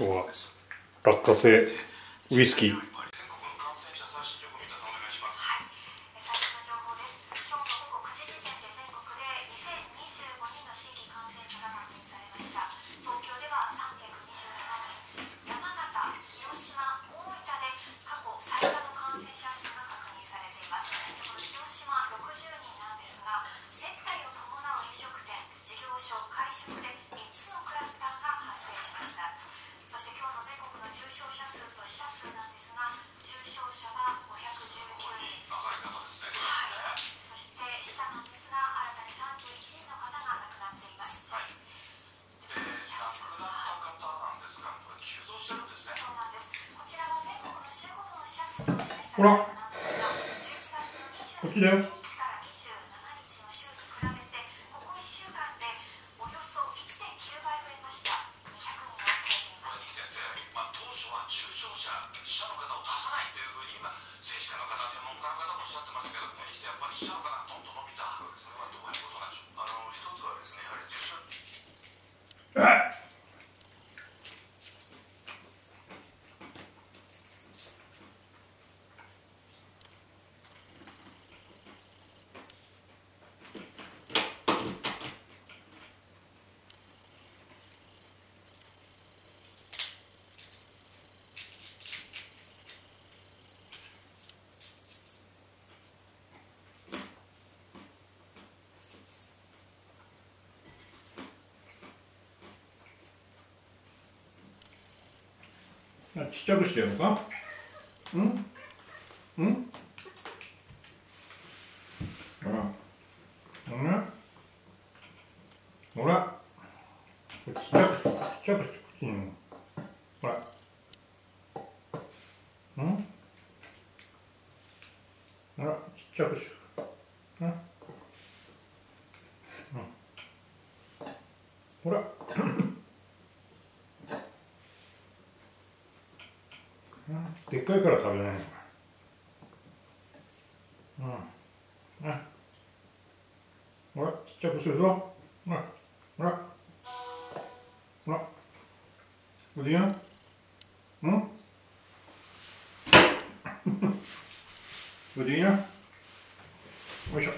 今日は落花生ウイスキー。ほら、こっちだよ。ちっちゃくしてやろうか。うん？うん？ほら、ほら、ちっちゃく、ちっちゃくして口に。ほら、うん？ほら、ちっちゃくして。うん？ほら。でっかいから食べないのか。うん。あ。ほら、ちっちゃくするぞ。ほら、ほら。ほら。おじやん。うん。おじやん。よいしょ。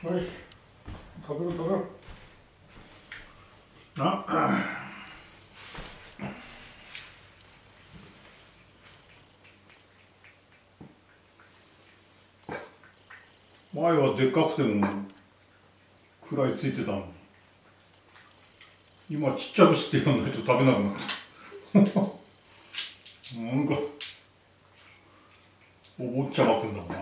はい、食べる食べる。前はでっかくてもくらいついてたのに、今ちっちゃくしてやんないと食べなくなったなんかお坊ちゃまくんだもんな。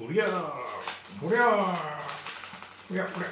こりゃー、こりゃー、こりゃこりゃ。